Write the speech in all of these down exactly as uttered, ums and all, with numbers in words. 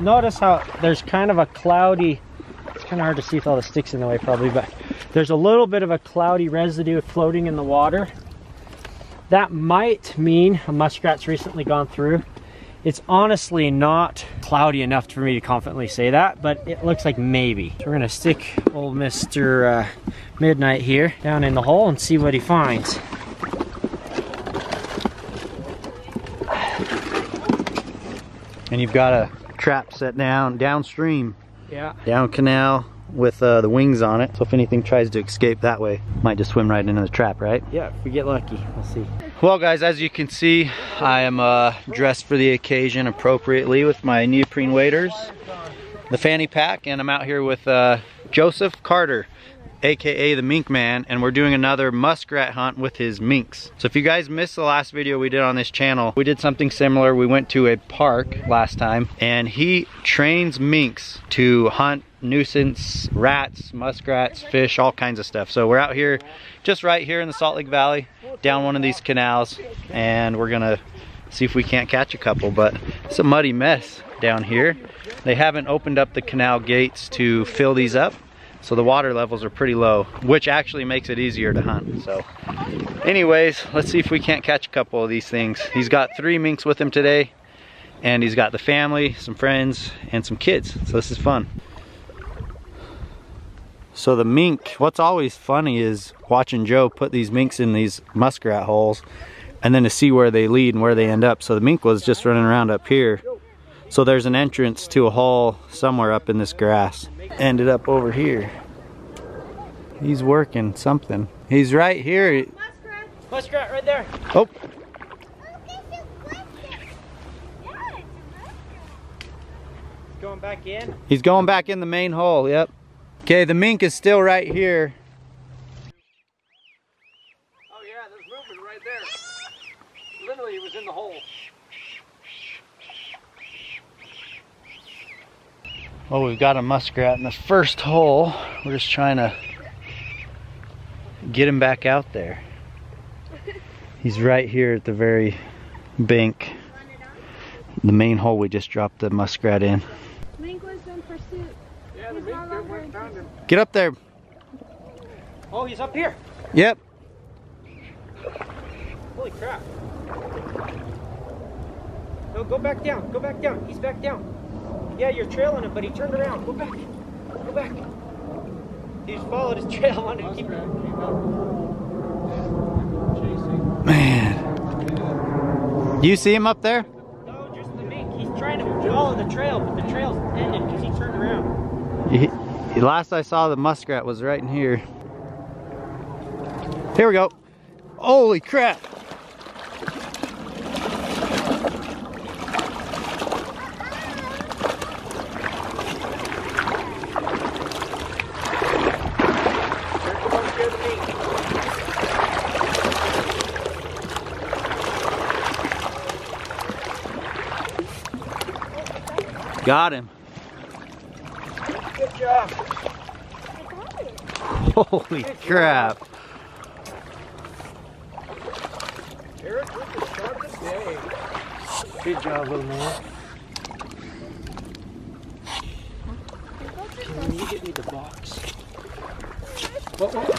notice how there's kind of a cloudy, it's kind of hard to see with all the sticks in the way probably, but there's a little bit of a cloudy residue floating in the water. That might mean a muskrat's recently gone through. It's honestly not cloudy enough for me to confidently say that, but it looks like maybe. So we're gonna stick old Mister Uh, Midnight here down in the hole and see what he finds. And you've got a trap set down downstream. Yeah. Down canal with uh, the wings on it. So if anything tries to escape that way, might just swim right into the trap, right? Yeah, if we get lucky, we'll see. Well guys, as you can see, I am uh, dressed for the occasion appropriately with my neoprene waders, the fanny pack, and I'm out here with uh, Joseph Carter, A K A the Mink Man, and we're doing another muskrat hunt with his minks. So if you guys missed the last video we did on this channel, we did something similar. We went to a park last time, and he trains minks to hunt nuisance rats, muskrats, fish, all kinds of stuff. So we're out here, just right here in the Salt Lake Valley, down one of these canals, and we're gonna see if we can't catch a couple, but it's a muddy mess down here. They haven't opened up the canal gates to fill these up, so the water levels are pretty low, which actually makes it easier to hunt. So anyways, let's see if we can't catch a couple of these things. He's got three minks with him today, and he's got the family, some friends, and some kids. So this is fun. So the mink, what's always funny is watching Joe put these minks in these muskrat holes and then to see where they lead and where they end up. So the mink was just running around up here. So there's an entrance to a hole somewhere up in this grass. Ended up over here. He's working something. He's right here. Muskrat. Muskrat right there. Oh. He's going back in. He's going back in the main hole, yep. Okay, the mink is still right here. Oh yeah, there's movement right there. Literally, it was in the hole. Well, we've got a muskrat in the first hole. We're just trying to get him back out there. He's right here at the very bank, the main hole we just dropped the muskrat in. Mink was in pursuit. Yeah, the mink went, found him. Get up there. Oh, he's up here. Yep. Holy crap. No, go back down. Go back down. He's back down. Yeah, you're trailing him, but he turned around. Go back. Go back. He just followed his trail. I wanted to keep him. Man. Do you see him up there? No, just the mink. He's trying to follow the trail, but the trail's ended because he turned around. He, he, last I saw, the muskrat was right in here. Here we go. Holy crap. Got him. Good job. I got it. Holy Good crap. Job. Eric with the sharpest day. Good job, little man. Can you get me the box? Whoa, whoa. What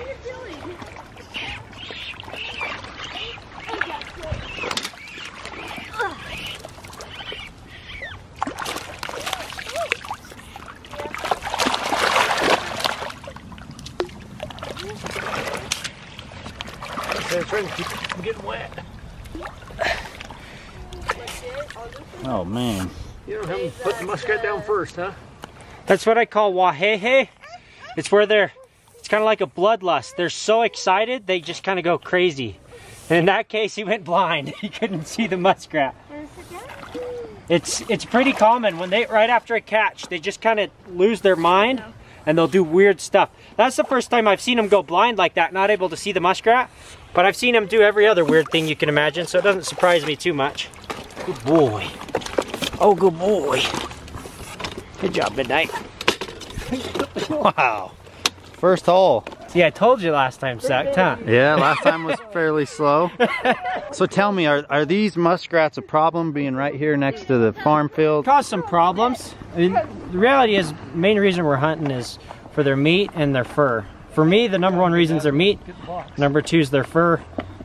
are you doing? I'm getting wet. Oh man. You don't have to put the muskrat down first, huh? That's what I call wahehe. It's where they're, it's kind of like a bloodlust. They're so excited, they just kind of go crazy. And in that case, he went blind. He couldn't see the muskrat. It's, it's pretty common when they, right after a catch, they just kind of lose their mind. And they'll do weird stuff. That's the first time I've seen them go blind like that, not able to see the muskrat. But I've seen them do every other weird thing you can imagine, so it doesn't surprise me too much. Good boy. Oh, good boy. Good job, Midnight. Wow. First hole. Yeah, I told you last time sucked, huh? Yeah, last time was fairly slow. So tell me, are, are these muskrats a problem being right here next to the farm field? Cause some problems. I mean, the reality is, main reason we're hunting is for their meat and their fur. For me, the number one reason is their meat, number two is their fur,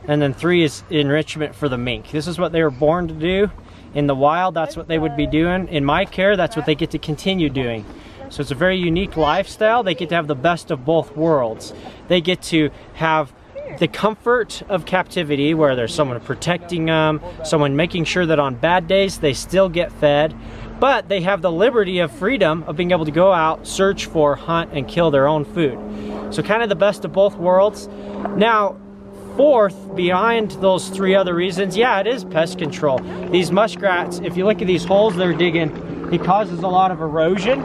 and then three is enrichment for the mink. This is what they were born to do. In the wild, that's what they would be doing. In my care, that's what they get to continue doing. So it's a very unique lifestyle. They get to have the best of both worlds. They get to have the comfort of captivity, where there's someone protecting them, someone making sure that on bad days they still get fed, but they have the liberty of freedom of being able to go out, search for, hunt, and kill their own food. So kind of the best of both worlds. Now, fourth, behind those three other reasons, yeah, it is pest control. These muskrats, if you look at these holes they're digging, it causes a lot of erosion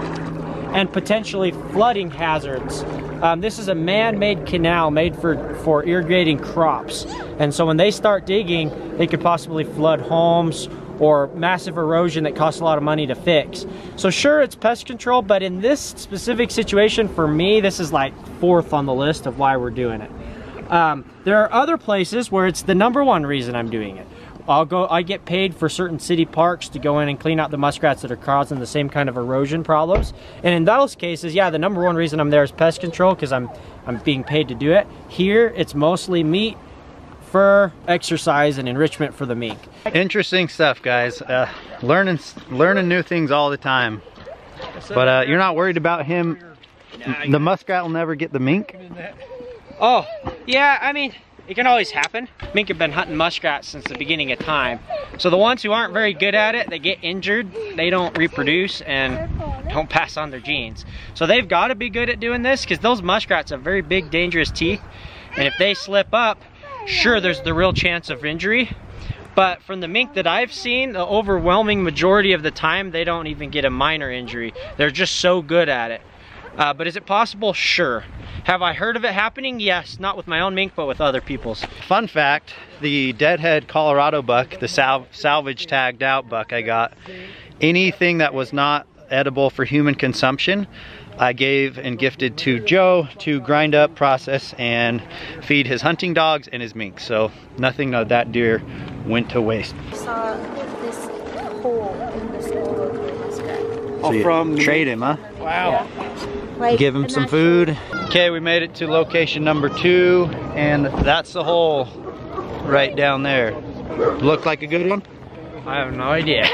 and potentially flooding hazards. Um, this is a man-made canal made for, for irrigating crops. And so when they start digging, they could possibly flood homes or massive erosion that costs a lot of money to fix. So sure, it's pest control, but in this specific situation, for me, this is like fourth on the list of why we're doing it. Um, there are other places where it's the number one reason I'm doing it. I'll go, I get paid for certain city parks to go in and clean out the muskrats that are causing the same kind of erosion problems. And in those cases, yeah, the number one reason I'm there is pest control, because I'm, I'm being paid to do it. Here, it's mostly meat, fur, exercise, and enrichment for the mink. Interesting stuff, guys. Uh, learning, learning new things all the time. But uh, you're not worried about him? The muskrat will never get the mink? Oh, yeah, I mean, it can always happen. Mink have been hunting muskrats since the beginning of time. So the ones who aren't very good at it, they get injured, they don't reproduce, and don't pass on their genes. So they've got to be good at doing this, because those muskrats have very big, dangerous teeth. And if they slip up, sure, there's the real chance of injury. But from the mink that I've seen, the overwhelming majority of the time, they don't even get a minor injury. They're just so good at it. Uh, but is it possible? Sure. Have I heard of it happening? Yes, not with my own mink, but with other people's. Fun fact, the deadhead Colorado buck, the sal salvage tagged out buck I got, anything that was not edible for human consumption, I gave and gifted to Joe to grind up, process, and feed his hunting dogs and his mink. So nothing of that deer went to waste. I saw this hole in the snow. Oh, so from trade him, huh? Wow. Yeah. Like, give him some food. Okay, we made it to location number two, and that's the hole right down there. Look like a good one? I have no idea.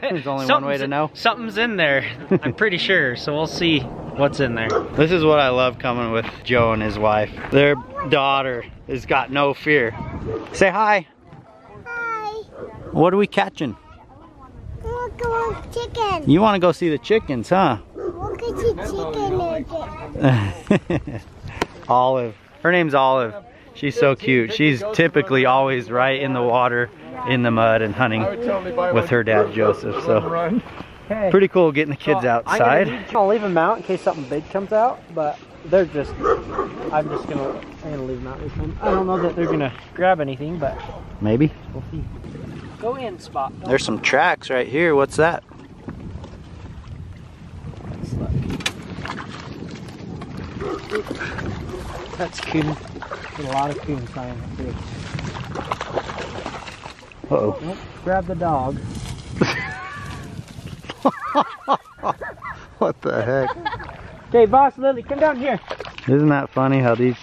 There's only one way to know. Something's in there, I'm pretty sure, so we'll see what's in there. This is what I love coming with Joe and his wife. Their daughter has got no fear. Say hi. Hi. What are we catching? I want to go with chicken. You want to go see the chickens, huh? Olive. Her name's Olive. She's so cute. She's typically always right in the water, in the mud, and hunting with her dad, Joseph. So pretty cool getting the kids outside. I'll leave them out in case something big comes out, but they're just, I'm just going to I'm gonna leave them out this time. I don't know that they're going to grab anything, but maybe. We'll see. Go in, Spot. There's some tracks right here. What's that? That's coon. There's a lot of coon flying up here. Uh-oh. Nope. Grab the dog. What the heck? Okay, Boss Lily, come down here. Isn't that funny how these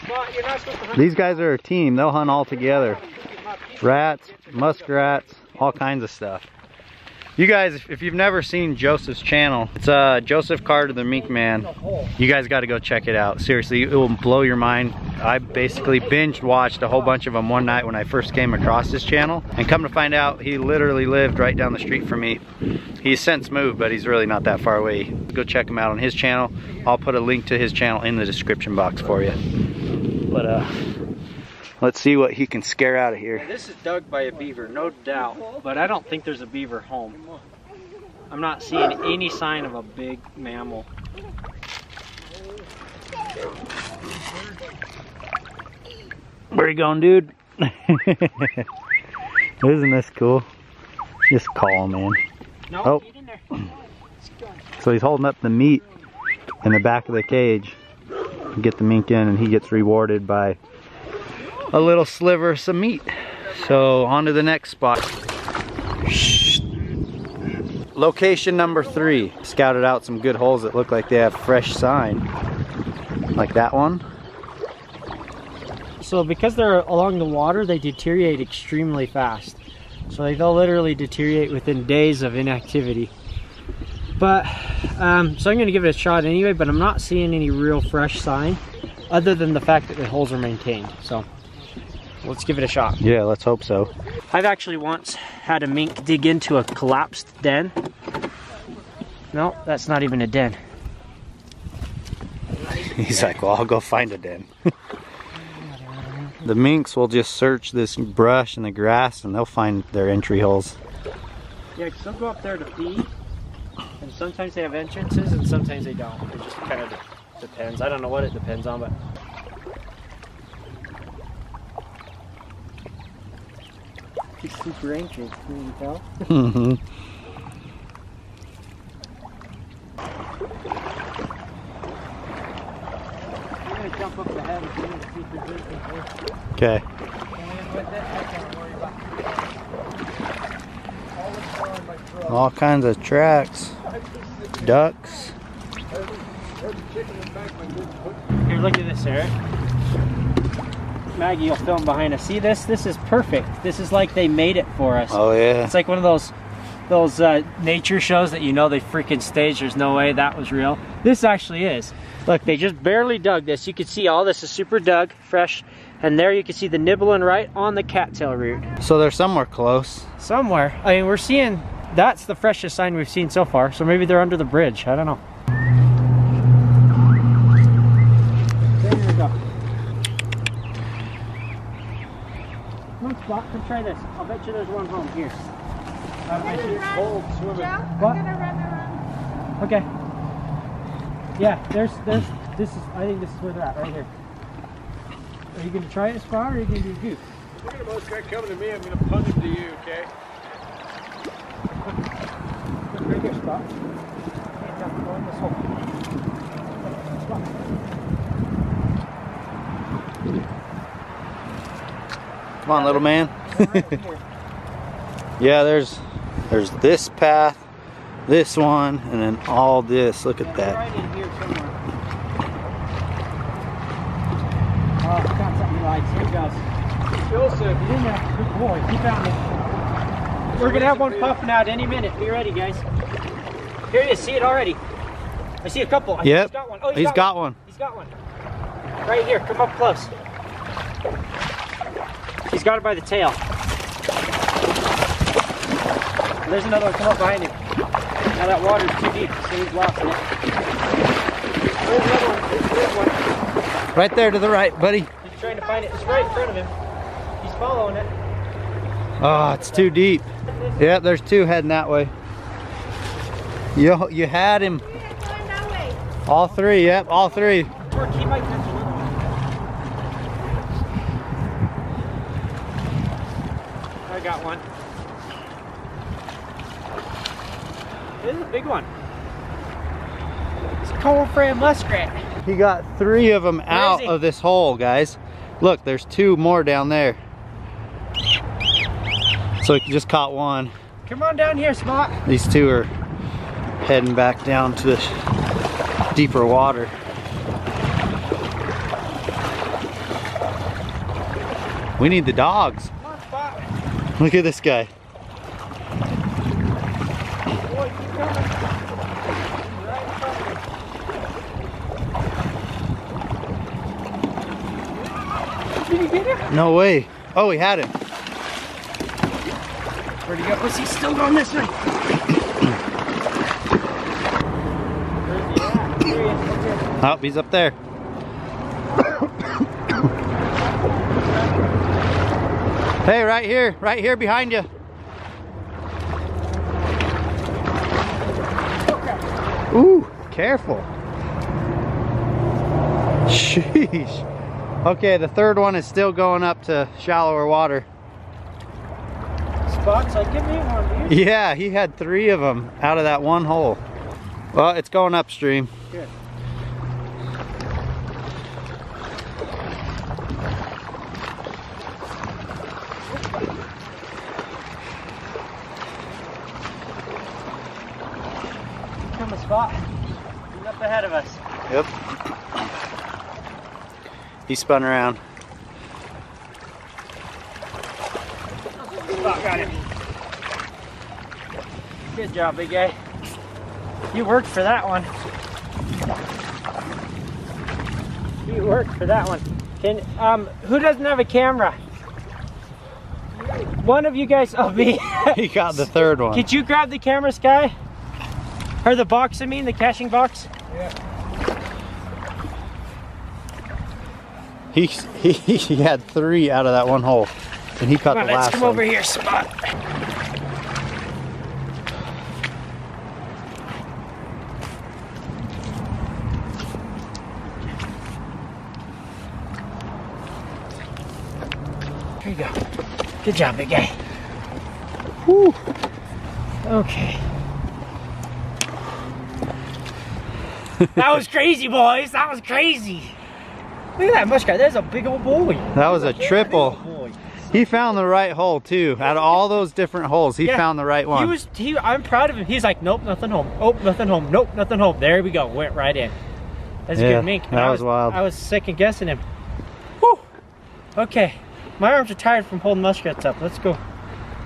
these guys are a team? They'll hunt all together. Rats, muskrats, all kinds of stuff. You guys, if you've never seen Joseph's channel, it's uh, Joseph Carter, the Mink Man. You guys got to go check it out. Seriously, it will blow your mind. I basically binge watched a whole bunch of them one night when I first came across his channel. And come to find out, he literally lived right down the street from me. He's since moved, but he's really not that far away. Go check him out on his channel. I'll put a link to his channel in the description box for you. But uh, let's see what he can scare out of here. This is dug by a beaver, no doubt, but I don't think there's a beaver home. I'm not seeing any sign of a big mammal. Where are you going, dude? Isn't this cool? Just call him in. No, oh. Get in there. So he's holding up the meat in the back of the cage. get the mink in, and he gets rewarded by a little sliver of some meat. So on to the next spot. Location number three. Scouted out some good holes that look like they have fresh sign, like that one. So because they're along the water, they deteriorate extremely fast. So they'll literally deteriorate within days of inactivity. But, um, so I'm gonna give it a shot anyway, but I'm not seeing any real fresh sign other than the fact that the holes are maintained. So let's give it a shot. Yeah, let's hope so. I've actually once had a mink dig into a collapsed den. No, that's not even a den. He's like, well, I'll go find a den. The minks will just search this brush and the grass and they'll find their entry holes. Yeah, because they'll go up there to feed, and sometimes they have entrances and sometimes they don't. It just kind of depends. I don't know what it depends on, but... He's super anxious, can you tell? Mm-hmm. I'm going to jump up the head again and see if they're good before. Okay. All kinds of tracks, ducks. Here, look at this, Eric. Maggie will film behind us. See this? This is perfect. This is like they made it for us. Oh yeah. It's like one of those those uh, nature shows that you know they freaking staged. There's no way that was real. This actually is. Look, they just barely dug this. You can see all this is super dug, fresh. And there you can see the nibbling right on the cattail root. So they're somewhere close. Somewhere. I mean, we're seeing, that's the freshest sign we've seen so far. So maybe they're under the bridge. I don't know. There you go. Come on, Spot. Come try this. I'll bet you there's one home here. I'm going to run around. Okay. Yeah, there's, there's, this is, I think this is where they're at, right here. Are you going to try it, Spot, or are you going to do goose? Look at the most guy coming to me, I'm going to punt him to you, okay? There you go, Spot. Hands up, go in this hole. Spot. Come on, little man. Yeah, there's there's this path, this one, and then all this. Look at that. Right in here somewhere. Oh, I found something he likes. Here he goes. Joseph, you didn't have to. Good boy, he found it. We're going to have one puffing out any minute. Be ready, guys. Here he is. See it already. I see a couple. I yep. He's got one. Oh, he's, he's got, got one. one. He's got one. Right here. Come up close. He's got it by the tail. There's another one. Come up behind him. Now that water's too deep, so he's lost it. There's another one. There's another one. Right there to the right, buddy. He's trying to find it. It's right in front of him. He's following it. Oh, it's too deep. Yeah, there's two heading that way. Yo, you had him. All three, yep, all three. I got one. This is a big one. It's a coral frame muskrat. He got three of them out of this hole, guys. Look, there's two more down there. So he just caught one. Come on down here, Spot. These two are heading back down to the deeper water. We need the dogs. Come on, Spot. Look at this guy. Boy, keep coming. No way. Oh, he had him. Where'd he go? Was he still going this way? Where's he at? Here he is. Oh, he's up there. Hey, right here. Right here behind you. Ooh, careful. Sheesh. Okay, the third one is still going up to shallower water. Spots, I give me one, dude. Yeah, he had three of them out of that one hole. Well, it's going upstream. Good. spot. He's up ahead of us. Yep. He spun around. Spot, got him. Good job, big guy. You worked for that one. You worked for that one. Can um, who doesn't have a camera? One of you guys, oh me. He got the third one. Did you grab the camera, Sky? Or the box, I mean, the caching box? Yeah. He, he, he had three out of that one hole. And he caught the last one. Let's come over here, Spot. There you go. Good job, big guy. Whew. Okay. That was crazy, boys. That was crazy. Look at that muskrat. There's a big old boy. That was a triple. He found the right hole too. Out of all those different holes, he yeah, found the right one. He was. He, I'm proud of him. He's like, nope, nothing home. Oh, nothing home. Nope, nothing home. There we go. Went right in. That's yeah, a good mink. That was, was wild. I was second guessing him. Whew. Okay. My arms are tired from holding muskrats up. Let's go.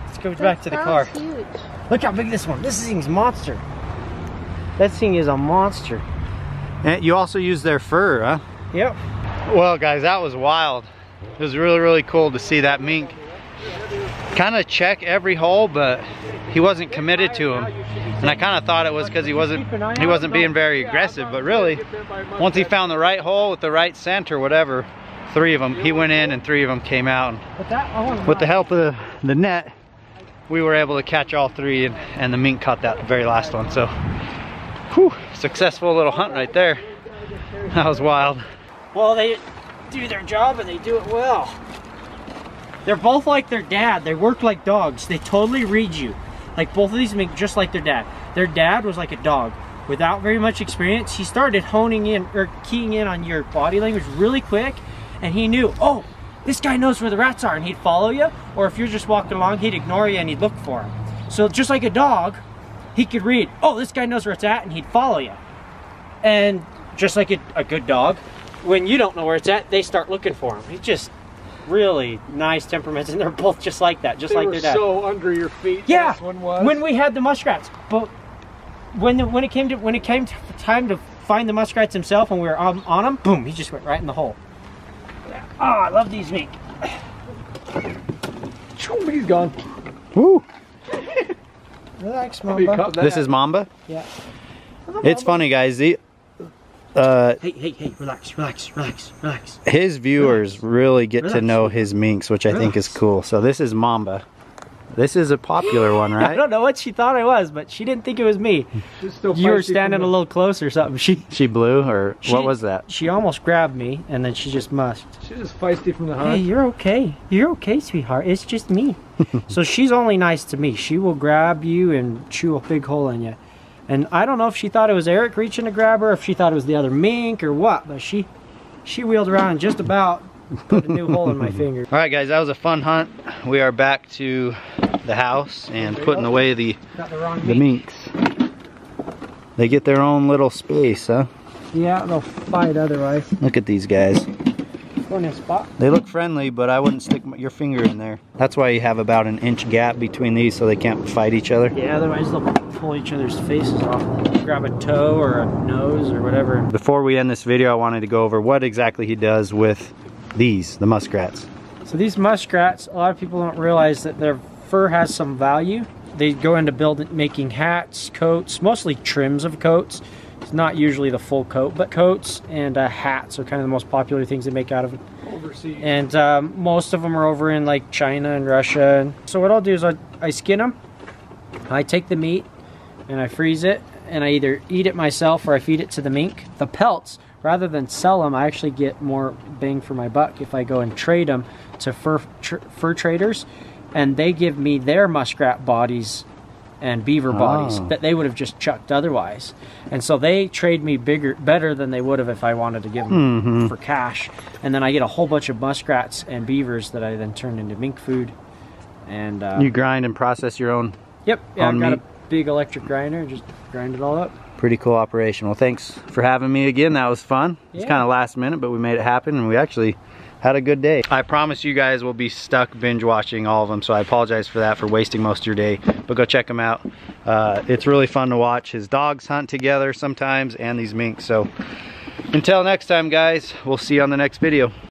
Let's go that back to the car. Huge. Look how big this one. This thing's monster. That thing is a monster. And you also use their fur, huh? Yep. Well, guys, that was wild. It was really, really cool to see that mink kind of check every hole, but he wasn't committed to him. And I kind of thought it was because he wasn't he wasn't being very aggressive, but really, once he found the right hole with the right scent or whatever, three of them, he went in and three of them came out. And with the help of the, the net, we were able to catch all three, and, and the mink caught that very last one. So, whew, successful little hunt right there. That was wild. Well, they do their job and they do it well. They're both like their dad. They work like dogs. They totally read you. Like both of these make just like their dad. Their dad was like a dog without very much experience. He started honing in or keying in on your body language really quick, and he knew, oh, this guy knows where the rats are, and he'd follow you, or if you're just walking along, he'd ignore you and he'd look for them. So just like a dog, he could read, oh, this guy knows where it's at, and he'd follow you. And just like a, a good dog, when you don't know where it's at, they start looking for him. He's just really nice temperaments, and they're both just like that, just they like their dad. They were so under your feet. Yeah, this one was. When we had the muskrats, but when the, when it came to when it came to time to find the muskrats himself, and we were on, on him, boom, he just went right in the hole. Yeah. Oh, I love these mink. He's gone. Woo. Relax, Mamba. This is Mamba. Yeah. It's funny, guys. The Uh, hey, hey, hey, relax, relax, relax, relax. His viewers relax. really get relax. to know his minks, which I relax. think is cool. So this is Mamba. This is a popular one, right? I don't know what she thought I was, but she didn't think it was me. Still you were standing a little close or something. She she blew, or she, what was that? She almost grabbed me, and then she just musked. She's just feisty from the heart. Hey, you're okay. You're okay, sweetheart. It's just me. So she's only nice to me. She will grab you and chew a big hole in you. And I don't know if she thought it was Eric reaching to grab her, if she thought it was the other mink or what, but she she wheeled around and just about put a new hole in my finger. All right, guys, that was a fun hunt. We are back to the house and putting away the, the, the minks. They get their own little space, huh? Yeah, they'll fight otherwise. Look at these guys. Spot. They look friendly, but I wouldn't stick your finger in there. That's why you have about an inch gap between these, so they can't fight each other. Yeah, otherwise they'll pull each other's faces off. Grab a toe or a nose or whatever. Before we end this video, I wanted to go over what exactly he does with these, the muskrats. So these muskrats, a lot of people don't realize that their fur has some value. They go into building, making hats, coats, mostly trims of coats. It's not usually the full coat, but coats and uh, hats are kind of the most popular things they make out of them. Overseas. And um, most of them are over in like China and Russia. So what I'll do is I, I skin them, I take the meat, and I freeze it, and I either eat it myself or I feed it to the mink. The pelts, rather than sell them, I actually get more bang for my buck if I go and trade them to fur, tr fur traders, and they give me their muskrat bodies and beaver bodies oh. that they would have just chucked otherwise. And so they trade me bigger, better than they would have if I wanted to give them mm-hmm. for cash. And then I get a whole bunch of muskrats and beavers that I then turn into mink food. And uh, you grind and process your own? Yep, yeah, own I've got meat. a big electric grinder, just grind it all up. Pretty cool operation. Well, thanks for having me again. That was fun. Yeah. It's kind of last minute, but we made it happen, and we actually had a good day. I promise you guys will be stuck binge watching all of them, so I apologize for that, for wasting most of your day, but go check them out. Uh, it's really fun to watch. His dogs hunt together sometimes, and these minks. So until next time, guys, we'll see you on the next video.